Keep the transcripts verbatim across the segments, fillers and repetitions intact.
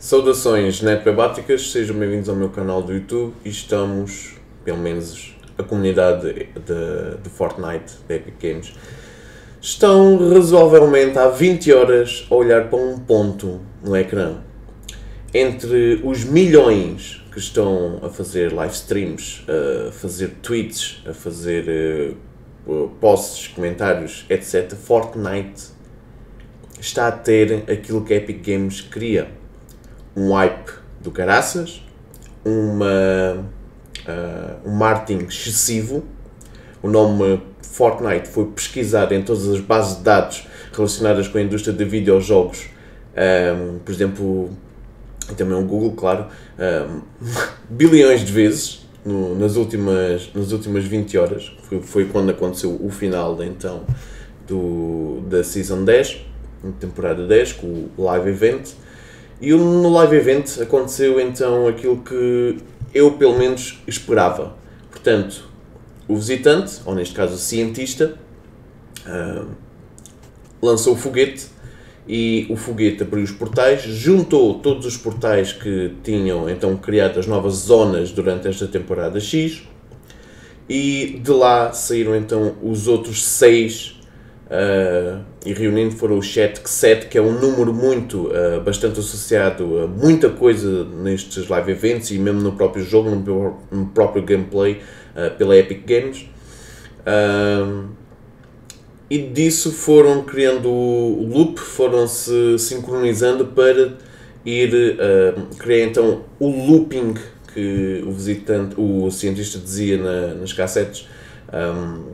Saudações netbabáticas, sejam bem-vindos ao meu canal do YouTube e estamos, pelo menos a comunidade de, de Fortnite, da Epic Games, estão razoavelmente há vinte horas a olhar para um ponto no ecrã. Entre os milhões que estão a fazer live streams, a fazer tweets, a fazer uh, posts, comentários, etcétera, Fortnite está a ter aquilo que a Epic Games queria. Um hype do caraças, uma, uh, um marketing excessivo. O nome Fortnite foi pesquisado em todas as bases de dados relacionadas com a indústria de videojogos, um, por exemplo, e também o Google, claro, um, bilhões de vezes no, nas, últimas, nas últimas vinte horas, foi, foi quando aconteceu o final de, então, do, da Season dez, temporada dez, com o Live Event. E no Live Event aconteceu então aquilo que eu, pelo menos, esperava. Portanto, o visitante, ou neste caso o cientista, um, lançou o foguete. E o foguete abriu os portais, juntou todos os portais que tinham então criado as novas zonas durante esta temporada X, e de lá saíram então os outros seis, uh, e reunindo foram o sete, que é um número muito, uh, bastante associado a muita coisa nestes live events e mesmo no próprio jogo, no, no próprio gameplay, uh, pela Epic Games. Uh, E disso foram criando o loop, foram-se sincronizando para ir uh, criar então o looping que o visitante, o cientista dizia na, nas cassetes, um,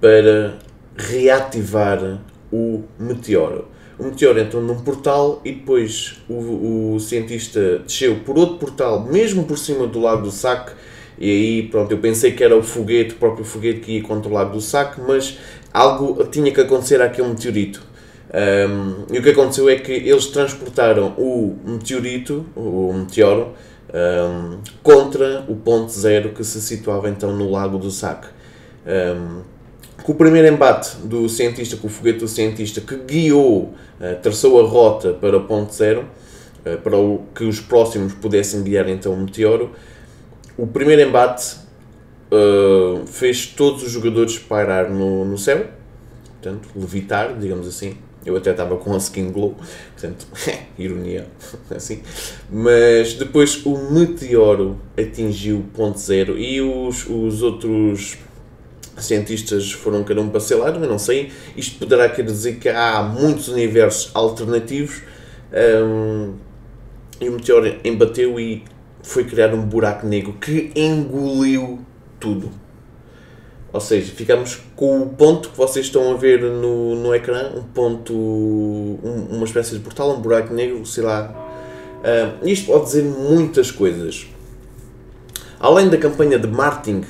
para reativar o meteoro. O meteoro entrou num portal e depois o, o cientista desceu por outro portal, mesmo por cima do lago do saco. E aí, pronto, eu pensei que era o foguete, o próprio foguete que ia contra o lago do saco, mas algo tinha que acontecer àquele meteorito. Um, e o que aconteceu é que eles transportaram o meteorito, o meteoro, um, contra o ponto zero que se situava então no lago do saco. Um, com o primeiro embate do cientista, com o foguete do cientista, que guiou, uh, traçou a rota para o ponto zero, uh, para o, que os próximos pudessem guiar então o meteoro. O primeiro embate uh, fez todos os jogadores parar no, no céu, portanto, levitar, digamos assim. Eu até estava com a skin glow, portanto, ironia, assim. Mas depois o meteoro atingiu o ponto zero e os, os outros cientistas foram cada um para seu lado, mas não sei. Isto poderá querer dizer que há muitos universos alternativos, um, e o meteoro embateu e foi criar um buraco negro que engoliu tudo. Ou seja, ficamos com o ponto que vocês estão a ver no, no ecrã, um ponto, um, uma espécie de portal, um buraco negro, sei lá. Uh, isto pode dizer muitas coisas. Além da campanha de marketing,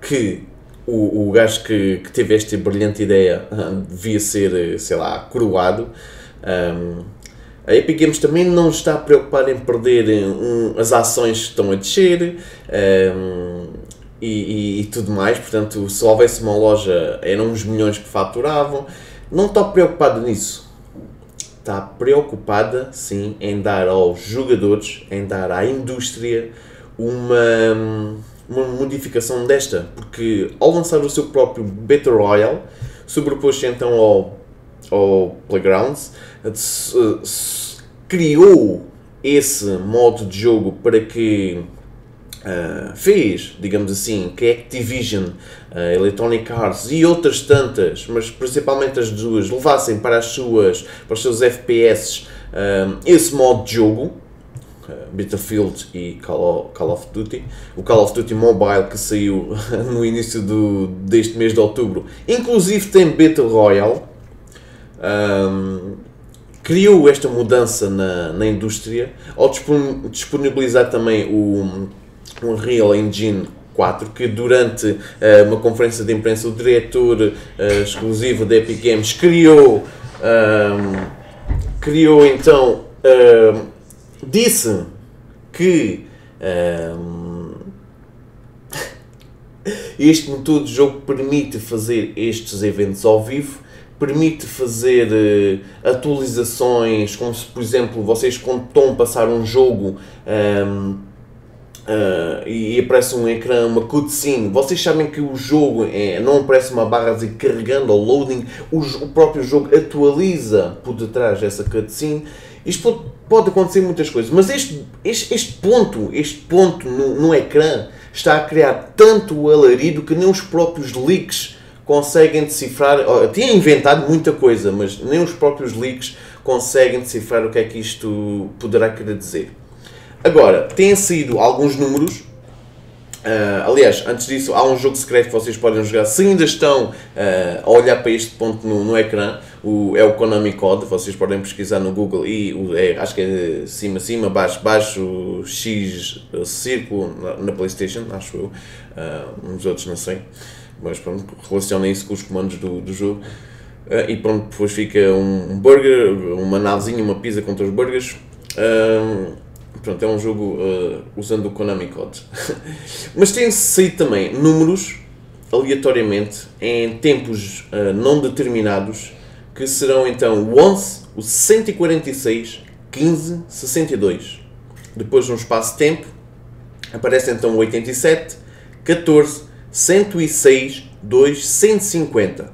que o, o gajo que, que teve esta brilhante ideia uh, devia ser, sei lá, coroado. Um, A Epic Games também não está preocupada em perder um, as ações que estão a descer, um, e, e, e tudo mais. Portanto, se houvesse uma loja, eram uns milhões que faturavam. Não está preocupada nisso. Está preocupada, sim, em dar aos jogadores, em dar à indústria uma, uma modificação desta. Porque ao lançar o seu próprio Battle Royale, sobrepôs-se então ao ou Playgrounds, criou esse modo de jogo para que uh, fez, digamos assim, que Activision, uh, Electronic Arts e outras tantas, mas principalmente as duas, levassem para, as suas, para os seus F P S um, esse modo de jogo, uh, Battlefield e Call of Duty, o Call of Duty Mobile que saiu no início do, deste mês de outubro, inclusive tem Battle Royale. Um, criou esta mudança na, na indústria ao disponibilizar também o Unreal Engine quatro, que durante uh, uma conferência de imprensa o diretor uh, exclusivo da Epic Games criou, um, criou então, um, disse que um, este método de jogo permite fazer estes eventos ao vivo permite fazer uh, atualizações, como se, por exemplo, vocês quando estão a passar um jogo um, uh, e aparece um ecrã, uma cutscene, vocês sabem que o jogo é, não aparece uma barra de carregando ou loading, o, o próprio jogo atualiza por detrás dessa cutscene. Isto pode, pode acontecer muitas coisas, mas este, este, este ponto, este ponto no, no ecrã está a criar tanto alarido que nem os próprios leaks conseguem decifrar. Oh, tinha inventado muita coisa, mas nem os próprios leaks conseguem decifrar o que é que isto poderá querer dizer. Agora, têm saído alguns números, uh, aliás, antes disso há um jogo secreto que vocês podem jogar se ainda estão uh, a olhar para este ponto no, no ecrã, o, é o Konami Code, vocês podem pesquisar no Google e o, é, acho que é cima, cima, baixo, baixo, X, círculo, na, na PlayStation, acho eu, uh, uns outros não sei. Mas pronto, relaciona isso com os comandos do, do jogo uh, e pronto, depois fica um, um burger, uma navezinha, uma pizza com três burgers. Uh, pronto, é um jogo uh, usando o Konami Code. Mas tem-se saído também números, aleatoriamente, em tempos uh, não determinados, que serão então o onze, o cento e quarenta e seis, quinze, sessenta e dois. Depois de um espaço de tempo, aparece então o oitenta e sete, catorze, cento e seis, dois, cento e cinquenta.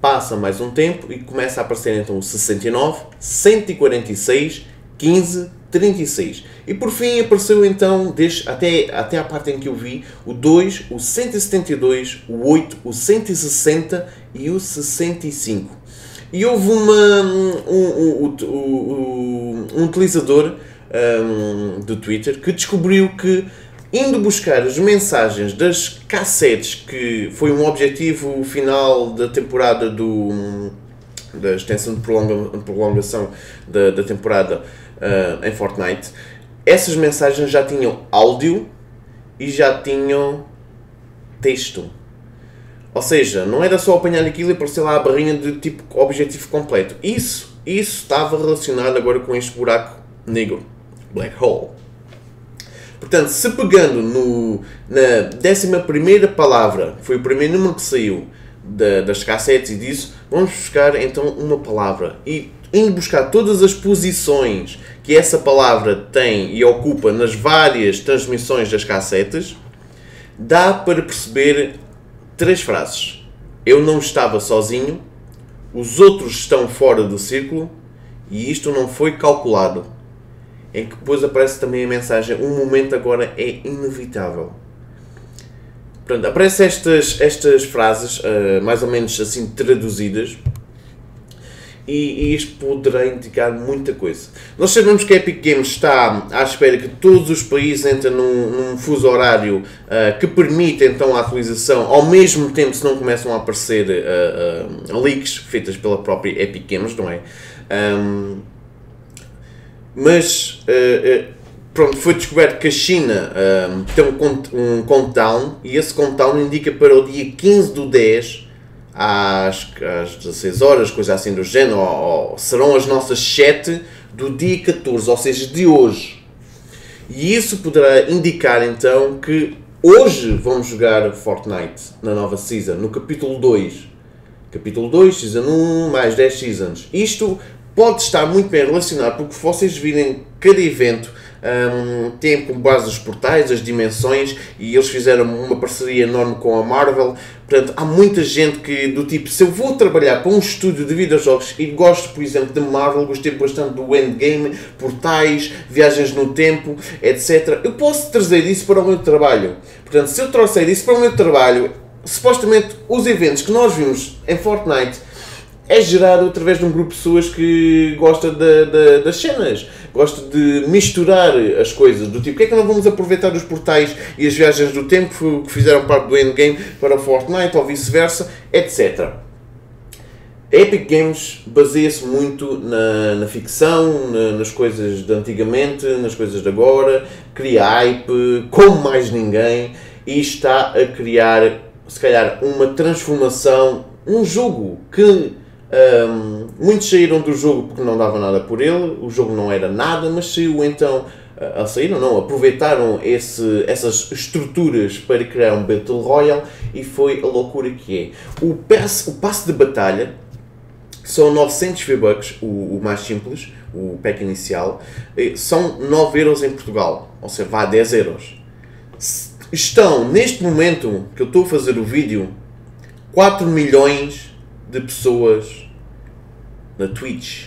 Passa mais um tempo e começa a aparecer então o sessenta e nove, cento e quarenta e seis, quinze, trinta e seis. E por fim apareceu então, desde, até, até à parte em que eu vi, o dois, o cento e setenta e dois, o oito, o cento e sessenta e o sessenta e cinco. E houve uma, um, um, um, um utilizador um, do Twitter que descobriu que, indo buscar as mensagens das cassetes, que foi um objetivo final da temporada do, da extensão de prolonga, prolongação da, da temporada uh, em Fortnite, essas mensagens já tinham áudio e já tinham texto. Ou seja, não era só apanhar aquilo e aparecer lá a barrinha de tipo objetivo completo. Isso, isso estava relacionado agora com este buraco negro, Black Hole. Portanto, se pegando no, na décima primeira palavra, foi o primeiro número que saiu da, das cassetes e disso, vamos buscar então uma palavra. E indo buscar todas as posições que essa palavra tem e ocupa nas várias transmissões das cassetes, dá para perceber três frases. Eu não estava sozinho, os outros estão fora do círculo e isto não foi calculado. Em que depois aparece também a mensagem, um momento agora é inevitável. Pronto, aparecem estas, estas frases, uh, mais ou menos assim traduzidas, e, e isto poderá indicar muita coisa. Nós sabemos que a Epic Games está à espera que todos os países entrem num, num fuso horário uh, que permita então a atualização, ao mesmo tempo se não começam a aparecer uh, uh, leaks feitas pela própria Epic Games, não é? Um, Mas, uh, uh, pronto, foi descoberto que a China uh, tem um, cont um countdown e esse countdown indica para o dia quinze do dez, às, às dezasseis horas, coisa assim do género, ou, ou, serão as nossas sete do dia catorze, ou seja, de hoje. E isso poderá indicar então que hoje vamos jogar Fortnite na nova season, no capítulo dois. Capítulo dois, season um, mais dez seasons. Isto pode estar muito bem relacionado, porque se vocês virem cada evento um, tem com base os portais, as dimensões, e eles fizeram uma parceria enorme com a Marvel. Portanto, há muita gente que do tipo, se eu vou trabalhar para um estúdio de videojogos e gosto, por exemplo, de Marvel, gostei bastante do Endgame, portais, viagens no tempo, etcétera. Eu posso trazer isso para o meu trabalho. Portanto, se eu trouxer isso para o meu trabalho, supostamente os eventos que nós vimos em Fortnite é gerado através de um grupo de pessoas que gosta de, de, das cenas, gosta de misturar as coisas, do tipo, porque é que não vamos aproveitar os portais e as viagens do tempo que fizeram parte do Endgame para o Fortnite, ou vice-versa, etcétera. A Epic Games baseia-se muito na, na ficção, na, nas coisas de antigamente, nas coisas de agora, cria hype, como mais ninguém, e está a criar, se calhar, uma transformação, um jogo que... Um, muitos saíram do jogo porque não dava nada por ele, o jogo não era nada, mas saiu então, a saíram não, aproveitaram esse, essas estruturas para criar um Battle Royale e foi a loucura que é. O passe, o passe de batalha são novecentos V-Bucks, o, o mais simples, o pack inicial, são nove euros em Portugal, ou seja, vá a dez euros. Estão, neste momento que eu estou a fazer o vídeo, quatro milhões de pessoas na Twitch.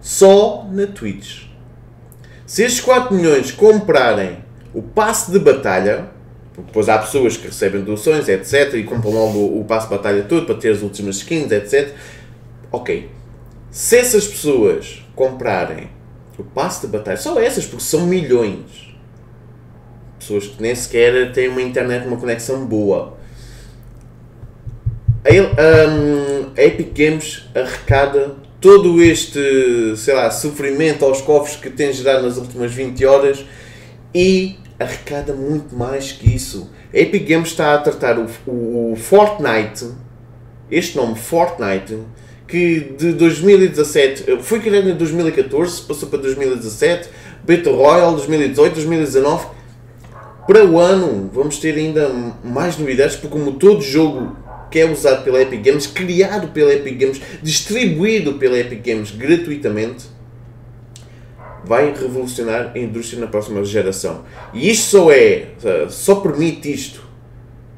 Só na Twitch. Se estes quatro milhões comprarem o passe de batalha, porque depois há pessoas que recebem doações, etcétera, e compram logo o passe de batalha todo para ter as últimas skins, etcétera. Ok. Se essas pessoas comprarem o passe de batalha, só essas, porque são milhões de pessoas que nem sequer têm uma internet, uma conexão boa. A Epic Games arrecada todo este, sei lá, sofrimento aos cofres que tem gerado nas últimas vinte horas e arrecada muito mais que isso. A Epic Games está a tratar o, o, o Fortnite, este nome Fortnite, que de dois mil e dezassete, foi criado em dois mil e catorze, passou para dois mil e dezassete, Battle Royale dois mil e dezoito, dois mil e dezanove, para o ano vamos ter ainda mais novidades, porque como todo jogo que é usado pela Epic Games, criado pela Epic Games, distribuído pela Epic Games gratuitamente, vai revolucionar a indústria na próxima geração. E isto só é, só permite isto,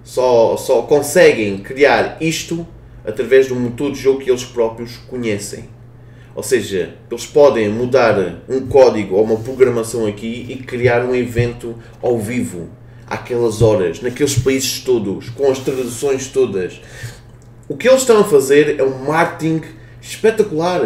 só, só conseguem criar isto através de um motor de jogo que eles próprios conhecem. Ou seja, eles podem mudar um código ou uma programação aqui e criar um evento ao vivo, àquelas horas, naqueles países todos, com as traduções todas. O que eles estão a fazer é um marketing espetacular.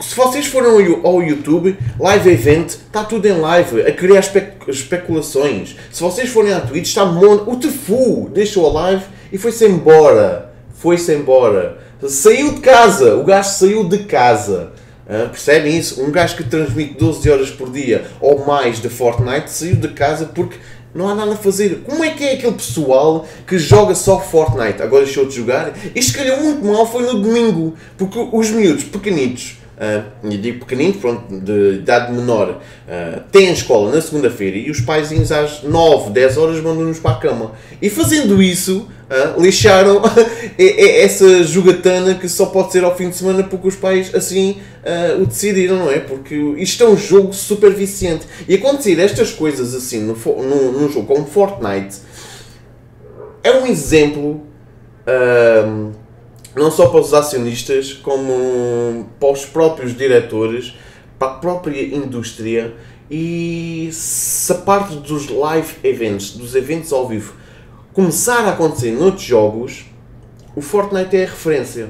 Se vocês forem ao YouTube, live event, está tudo em live, a criar espe especulações. Se vocês forem à Twitch, está mon... o Tefu deixou a live e foi-se embora. Foi-se embora. Saiu de casa. O gajo saiu de casa. Uh, percebem isso? Um gajo que transmite doze horas por dia ou mais de Fortnite saiu de casa porque não há nada a fazer. Como é que é aquele pessoal que joga só Fortnite? Agora deixou de jogar. Isto calhou muito mal, foi no domingo. Porque os miúdos pequenitos, uh, e digo pequeninos, pronto, de idade menor, uh, têm a escola na segunda-feira e os paizinhos às nove, dez horas mandam-nos para a cama. E fazendo isso, uh, lixaram essa jogatana que só pode ser ao fim de semana porque os pais assim uh, o decidiram, não é? Porque isto é um jogo super viciante. E acontecer estas coisas assim no, no, num jogo como Fortnite é um exemplo uh, não só para os acionistas, como para os próprios diretores, para a própria indústria. E se a parte dos live events, dos eventos ao vivo, começar a acontecer noutros jogos, o Fortnite é a referência.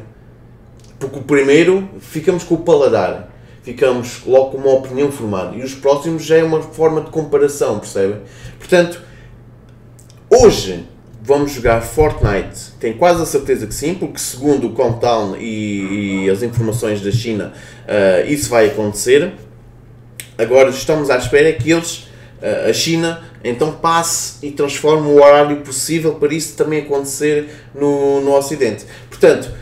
Porque o primeiro, ficamos com o paladar. Ficamos logo com uma opinião formada. E os próximos já é uma forma de comparação, percebem? Portanto, hoje vamos jogar Fortnite. Tenho quase a certeza que sim, porque segundo o countdown e, e as informações da China, uh, isso vai acontecer. Agora estamos à espera que eles, uh, a China, então passe e transforme o horário possível para isso também acontecer no, no Ocidente. Portanto,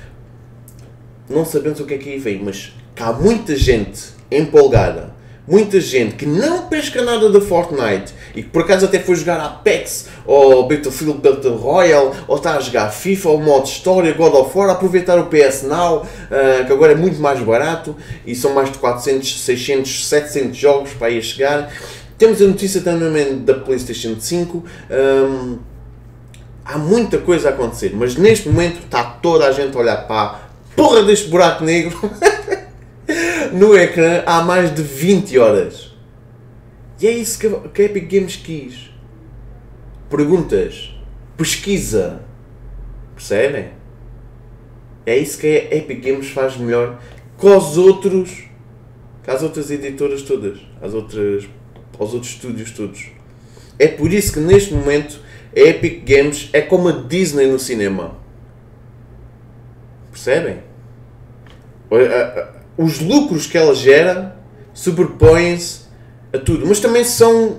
não sabemos o que é que aí vem, mas há muita gente empolgada. Muita gente que não pesca nada da Fortnite e que por acaso até foi jogar Apex ou Battlefield, Battle Royale, ou está a jogar Fifa, ou modo história, God of War, aproveitar o P S Now, uh, que agora é muito mais barato e são mais de quatrocentos, seiscentos, setecentos jogos para aí chegar. Temos a notícia também da PlayStation cinco. Um, há muita coisa a acontecer, mas neste momento está toda a gente a olhar para a porra deste buraco negro. No ecrã há mais de vinte horas. E é isso que a Epic Games quis. Perguntas. Pesquisa. Percebem? É isso que a Epic Games faz melhor que os outros, que as outras editoras todas, as outras, aos outros estúdios todos. É por isso que neste momento a Epic Games é como a Disney no cinema. Percebem? Os lucros que ela gera superpõem-se a tudo, mas também são,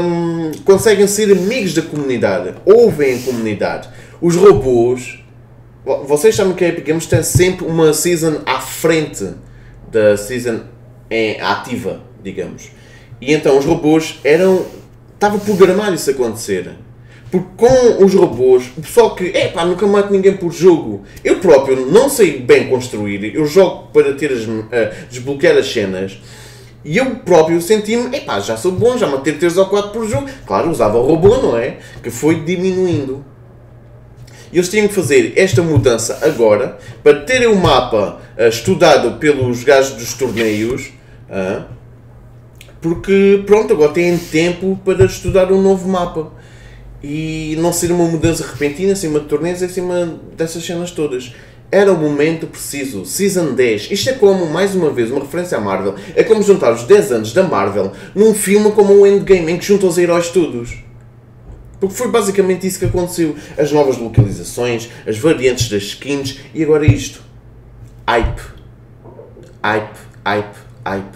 um, conseguem ser amigos da comunidade, ouvem a comunidade. Os robôs, vocês sabem que a Epic Games tem sempre uma season à frente da season em, ativa, digamos. E então os robôs eram, estava programado isso acontecer. Porque com os robôs, o pessoal que, é pá, nunca mato ninguém por jogo. Eu próprio não sei bem construir, eu jogo para ter as, uh, desbloquear as cenas. E eu próprio senti-me, é pá, já sou bom, já matei três ou quatro por jogo. Claro, usava o robô, não é? Que foi diminuindo. E eles tinham que fazer esta mudança agora, para terem o mapa uh, estudado pelos gajos dos torneios. Uh, porque, pronto, agora têm tempo para estudar um novo mapa. E não ser uma mudança repentina, acima de torneios, acima dessas cenas todas. Era o momento preciso. Season dez. Isto é como, mais uma vez, uma referência à Marvel. É como juntar os dez anos da Marvel num filme como o Endgame, em que juntam os heróis todos. Porque foi basicamente isso que aconteceu. As novas localizações, as variantes das skins, e agora isto. Hype. Hype, hype, hype.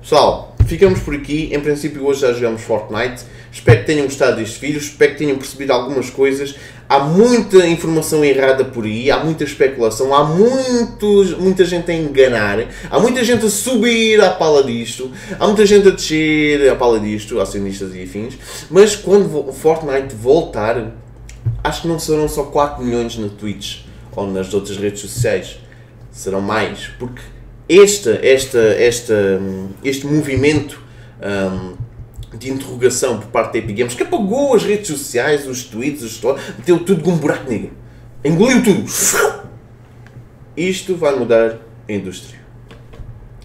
Pessoal, ficamos por aqui. Em princípio, hoje já jogamos Fortnite. Espero que tenham gostado deste vídeo, espero que tenham percebido algumas coisas. Há muita informação errada por aí, há muita especulação, há muitos, muita gente a enganar, há muita gente a subir à pala disto, há muita gente a descer à pala disto, acionistas e afins. Mas quando o Fortnite voltar, acho que não serão só quatro milhões na Twitch ou nas outras redes sociais, serão mais, porque esta, esta, esta, este movimento um, de interrogação por parte da Epic Games, que apagou as redes sociais, os tweets, os stories, meteu tudo com um buraco negro. Engoliu tudo. Isto vai mudar a indústria.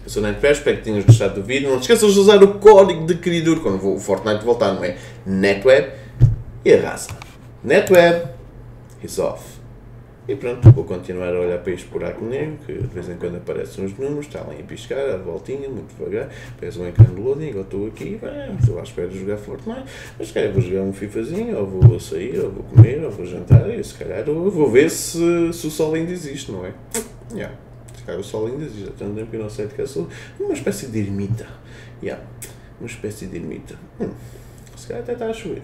Eu sou o Netfair, espero que tenhas gostado do vídeo. Não te esqueças de usar o código de criador quando o Fortnite voltar, não é? Netweb e arrasa. Netweb is off. E pronto, vou continuar a olhar para este buraco negro, que de vez em quando aparecem uns números, está ali a piscar, a voltinha, muito devagar, peço um ecrã de loading, eu estou aqui, bem, estou à espera de jogar Fortnite, mas se calhar vou jogar um Fifazinho, ou vou sair, ou vou comer, ou vou jantar, e se calhar eu vou ver se, se o sol ainda existe, não é? Yeah. Se calhar o sol ainda existe, há tanto tempo que eu não sei de que é sol, uma espécie de ermita, yeah. Uma espécie de ermita, hum. Se calhar até está a chover.